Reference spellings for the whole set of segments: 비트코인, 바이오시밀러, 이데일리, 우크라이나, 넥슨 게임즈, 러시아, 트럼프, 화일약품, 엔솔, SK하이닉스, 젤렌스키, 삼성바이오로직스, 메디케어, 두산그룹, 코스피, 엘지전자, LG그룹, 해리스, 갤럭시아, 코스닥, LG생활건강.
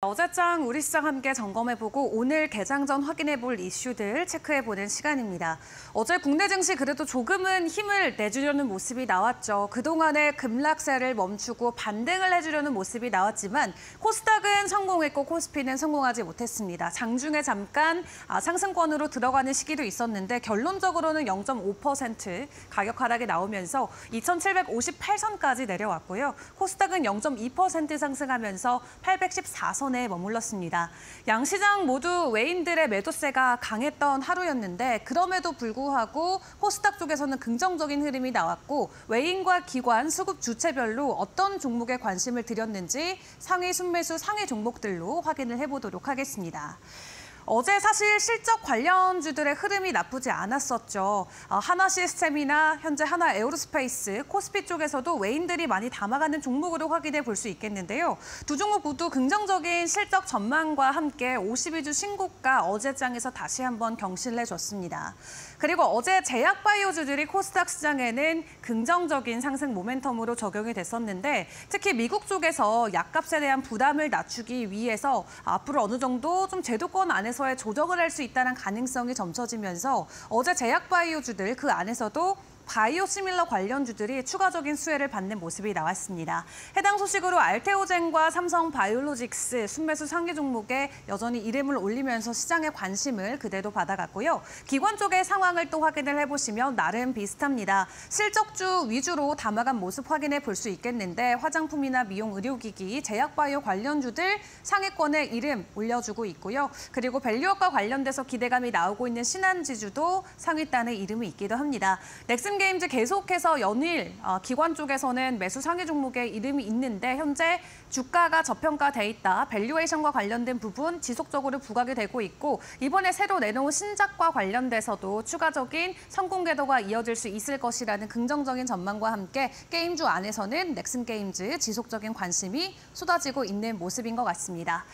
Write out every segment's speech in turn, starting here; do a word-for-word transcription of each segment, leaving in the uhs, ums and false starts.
어제장, 우리 시장 함께 점검해보고 오늘 개장 전 확인해볼 이슈들 체크해보는 시간입니다. 어제 국내 증시 그래도 조금은 힘을 내주려는 모습이 나왔죠. 그동안의 급락세를 멈추고 반등을 해주려는 모습이 나왔지만 코스닥은 성공했고 코스피는 성공하지 못했습니다. 장중에 잠깐 상승권으로 들어가는 시기도 있었는데 결론적으로는 영 점 오 퍼센트 가격 하락이 나오면서 이천칠백오십팔 선까지 내려왔고요. 코스닥은 영 점 이 퍼센트 상승하면서 팔백십사 선 에 머물렀습니다. 양 시장 모두 외인들의 매도세가 강했던 하루였는데 그럼에도 불구하고 코스닥 쪽에서는 긍정적인 흐름이 나왔고 외인과 기관, 수급 주체별로 어떤 종목에 관심을 들였는지 상위 순매수 상위 종목들로 확인을 해보도록 하겠습니다. 어제 사실 실적 관련주들의 흐름이 나쁘지 않았었죠. 하나시스템이나 현재 하나에어로스페이스, 코스피 쪽에서도 외인들이 많이 담아가는 종목으로 확인해 볼 수 있겠는데요. 두 종목 모두 긍정적인 실적 전망과 함께 오십이 주 신고가 어제장에서 다시 한번 경신을 해줬습니다. 그리고 어제 제약바이오주들이 코스닥 시장에는 긍정적인 상승 모멘텀으로 적용이 됐었는데 특히 미국 쪽에서 약값에 대한 부담을 낮추기 위해서 앞으로 어느 정도 좀 제도권 안에서 조정을 할 수 있다는 가능성이 점쳐지면서 어제 제약바이오주들 그 안에서도 바이오시밀러 관련주들이 추가적인 수혜를 받는 모습이 나왔습니다. 해당 소식으로 알테오젠과 삼성바이오로직스 순매수 상위 종목에 여전히 이름을 올리면서 시장의 관심을 그대로 받아갔고요. 기관 쪽의 상황을 또 확인을 해보시면 나름 비슷합니다. 실적주 위주로 담아간 모습 확인해 볼 수 있겠는데 화장품이나 미용 의료기기, 제약바이오 관련주들 상위권에 이름 올려주고 있고요. 그리고 밸류업과 관련돼서 기대감이 나오고 있는 신한지주도 상위단에 이름이 있기도 합니다. 넥슨 게임즈 계속해서 연일 기관 쪽에서는 매수 상위 종목에 이름이 있는데 현재 주가가 저평가돼 있다, 밸류에이션과 관련된 부분 지속적으로 부각이 되고 있고 이번에 새로 내놓은 신작과 관련돼서도 추가적인 성공 궤도가 이어질 수 있을 것이라는 긍정적인 전망과 함께 게임주 안에서는 넥슨 게임즈 지속적인 관심이 쏟아지고 있는 모습인 것 같습니다.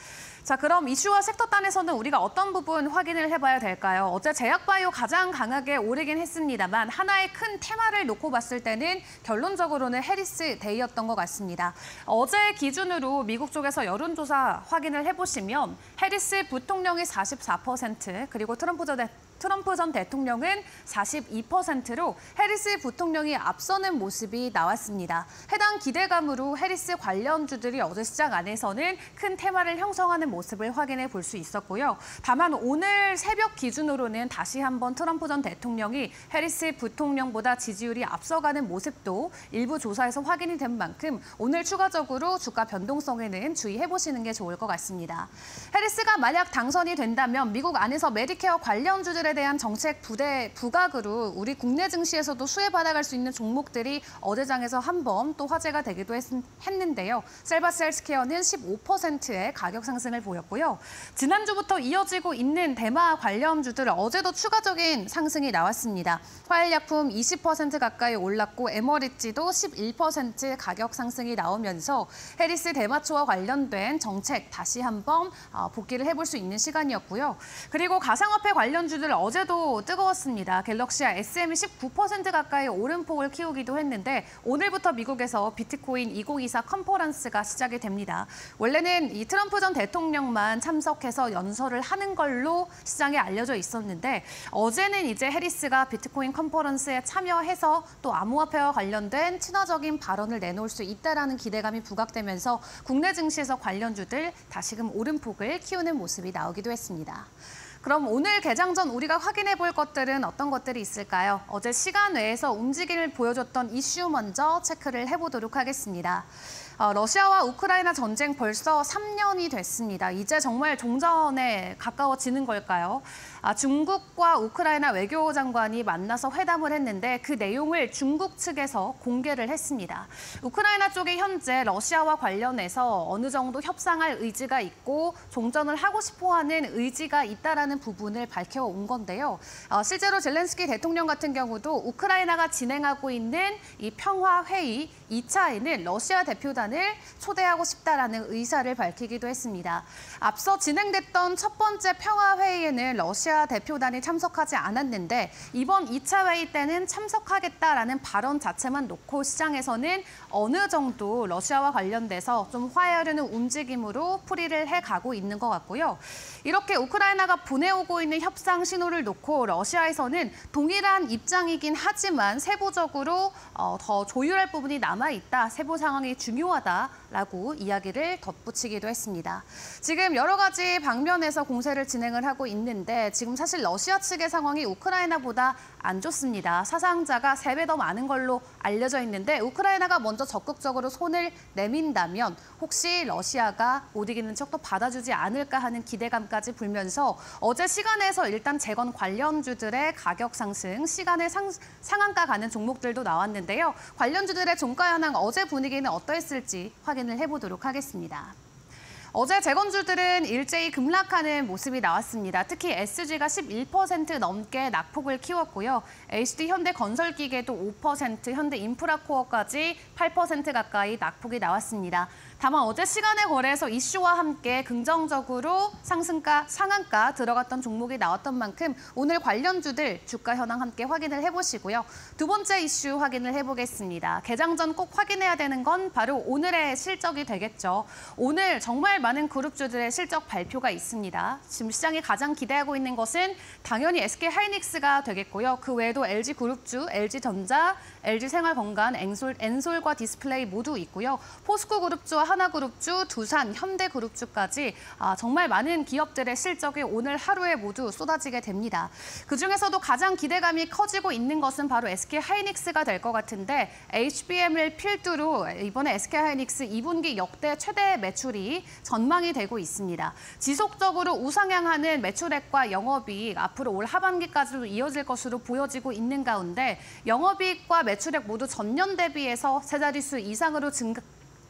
자, 그럼 이슈와 섹터 단에서는 우리가 어떤 부분 확인을 해봐야 될까요? 어제 제약바이오 가장 강하게 오르긴 했습니다만 하나의 큰 테마를 놓고 봤을 때는 결론적으로는 해리스 데이였던 것 같습니다. 어제 기준으로 미국 쪽에서 여론조사 확인을 해보시면 해리스 부통령이 사십사 퍼센트 그리고 트럼프 전 트럼프 전 대통령은 사십이 퍼센트로 해리스 부통령이 앞서는 모습이 나왔습니다. 해당 기대감으로 해리스 관련주들이 어제 시장 안에서는 큰 테마를 형성하는 모습을 확인해 볼 수 있었고요. 다만 오늘 새벽 기준으로는 다시 한번 트럼프 전 대통령이 해리스 부통령보다 지지율이 앞서가는 모습도 일부 조사에서 확인이 된 만큼 오늘 추가적으로 주가 변동성에는 주의해보시는 게 좋을 것 같습니다. 해리스가 만약 당선이 된다면 미국 안에서 메디케어 관련주들 에 대한 정책 부대 부각으로 우리 국내 증시에서도 수혜받아갈 수 있는 종목들이 어제장에서 한 번 또 화제가 되기도 했, 했는데요. 셀바스 헬스케어는 십오 퍼센트의 가격 상승을 보였고요. 지난주부터 이어지고 있는 대마 관련주들 어제도 추가적인 상승이 나왔습니다. 화일약품 이십 퍼센트 가까이 올랐고 에머리지도 십일 퍼센트 가격 상승이 나오면서 해리스 대마초와 관련된 정책 다시 한번 복기를 해볼 수 있는 시간이었고요. 그리고 가상화폐 관련주들 어제도 뜨거웠습니다. 갤럭시아 에스엠이 십구 퍼센트 가까이 오름폭을 키우기도 했는데 오늘부터 미국에서 비트코인 이천이십사 컨퍼런스가 시작이 됩니다. 원래는 이 트럼프 전 대통령만 참석해서 연설을 하는 걸로 시장에 알려져 있었는데 어제는 이제 해리스가 비트코인 컨퍼런스에 참여해서 또 암호화폐와 관련된 친화적인 발언을 내놓을 수 있다라는 기대감이 부각되면서 국내 증시에서 관련주들 다시금 오름폭을 키우는 모습이 나오기도 했습니다. 그럼 오늘 개장 전 우리가 확인해 볼 것들은 어떤 것들이 있을까요? 어제 시간 외에서 움직임을 보여줬던 이슈 먼저 체크를 해보도록 하겠습니다. 러시아와 우크라이나 전쟁 벌써 삼 년이 됐습니다. 이제 정말 종전에 가까워지는 걸까요? 중국과 우크라이나 외교장관이 만나서 회담을 했는데 그 내용을 중국 측에서 공개를 했습니다. 우크라이나 쪽이 현재 러시아와 관련해서 어느 정도 협상할 의지가 있고 종전을 하고 싶어하는 의지가 있다라는 부분을 밝혀온 건데요. 실제로 젤렌스키 대통령 같은 경우도 우크라이나가 진행하고 있는 이 평화회의 이 차에는 러시아 대표단 시간을 초대하고 싶다라는 의사를 밝히기도 했습니다. 앞서 진행됐던 첫 번째 평화회의에는 러시아 대표단이 참석하지 않았는데 이번 이 차 회의 때는 참석하겠다라는 발언 자체만 놓고 시장에서는 어느 정도 러시아와 관련돼서 좀 화해하려는 움직임으로 풀이를 해가고 있는 것 같고요. 이렇게 우크라이나가 보내오고 있는 협상 신호를 놓고 러시아에서는 동일한 입장이긴 하지만 세부적으로 더 조율할 부분이 남아있다, 세부 상황이 중요하다라고 이야기를 덧붙이기도 했습니다. 지금 여러 가지 방면에서 공세를 진행을 하고 있는데 지금 사실 러시아 측의 상황이 우크라이나보다 안 좋습니다. 사상자가 세 배 더 많은 걸로 알려져 있는데 우크라이나가 먼저 적극적으로 손을 내민다면 혹시 러시아가 못 이기는 척도 받아주지 않을까 하는 기대감까지 불면서 어제 시간에서 일단 재건 관련주들의 가격 상승, 시간의 상, 상한가 가는 종목들도 나왔는데요. 관련주들의 종가 현황 어제 분위기는 어떠했을지 확인을 해보도록 하겠습니다. 어제 재건주들은 일제히 급락하는 모습이 나왔습니다. 특히 에스지가 십일 퍼센트 넘게 낙폭을 키웠고요. 에이치디현대건설기계도 오 퍼센트, 현대인프라코어까지 팔 퍼센트 가까이 낙폭이 나왔습니다. 다만 어제 시간의 거래에서 이슈와 함께 긍정적으로 상승가, 상한가 들어갔던 종목이 나왔던 만큼 오늘 관련주들 주가 현황 함께 확인을 해보시고요. 두 번째 이슈 확인을 해보겠습니다. 개장 전 꼭 확인해야 되는 건 바로 오늘의 실적이 되겠죠. 오늘 정말 많은 그룹주들의 실적 발표가 있습니다. 지금 시장이 가장 기대하고 있는 것은 당연히 에스케이하이닉스가 되겠고요. 그 외에도 엘지그룹주, 엘지전자, 엘지생활건강, 엔솔, 엔솔과 디스플레이 모두 있고요. 포스코그룹주와 하나그룹주, 두산, 현대그룹주까지 아, 정말 많은 기업들의 실적이 오늘 하루에 모두 쏟아지게 됩니다. 그중에서도 가장 기대감이 커지고 있는 것은 바로 에스케이하이닉스가 될 것 같은데 에이치비엠을 필두로 이번에 에스케이하이닉스 이 분기 역대 최대 매출이 전망이 되고 있습니다. 지속적으로 우상향하는 매출액과 영업이익 앞으로 올 하반기까지도 이어질 것으로 보여지고 있는 가운데 영업이익과 매출액 모두 전년 대비해서 세 자릿수 이상으로 증가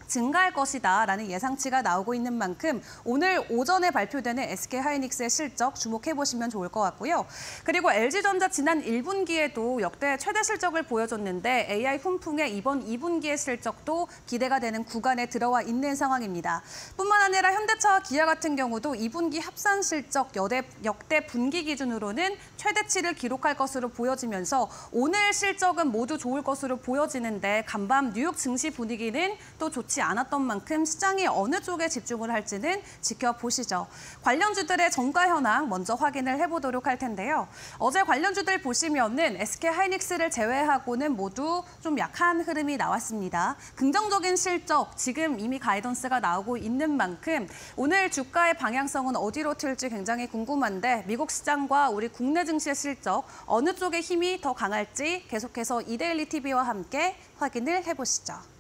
증가할 것이다라는 예상치가 나오고 있는 만큼 오늘 오전에 발표되는 에스케이하이닉스의 실적 주목해보시면 좋을 것 같고요. 그리고 엘지전자 지난 일 분기에도 역대 최대 실적을 보여줬는데 에이아이 훈풍의 이번 이 분기의 실적도 기대가 되는 구간에 들어와 있는 상황입니다. 뿐만 아니라 현대차와 기아 같은 경우도 이 분기 합산 실적 역대, 역대 분기 기준으로는 최대치를 기록할 것으로 보여지면서 오늘 실적은 모두 좋을 것으로 보여지는데 간밤 뉴욕 증시 분위기는 또 좋지 않았던 만큼 시장이 어느 쪽에 집중을 할지는 지켜보시죠. 관련주들의 종가 현황 먼저 확인을 해보도록 할 텐데요. 어제 관련주들 보시면은 에스케이하이닉스를 제외하고는 모두 좀 약한 흐름이 나왔습니다. 긍정적인 실적, 지금 이미 가이던스가 나오고 있는 만큼 오늘 주가의 방향성은 어디로 튈지 굉장히 궁금한데 미국 시장과 우리 국내 증시의 실적 어느 쪽에 힘이 더 강할지 계속해서 이데일리 티비와 함께 확인을 해보시죠.